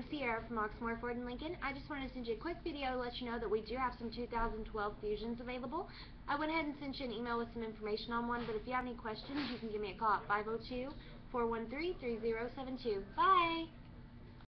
I'm Sierra from Oxmoor Ford and Lincoln. I just wanted to send you a quick video to let you know that we do have some 2012 Fusions available. I went ahead and sent you an email with some information on one, but if you have any questions, you can give me a call at 502-413-3072. Bye!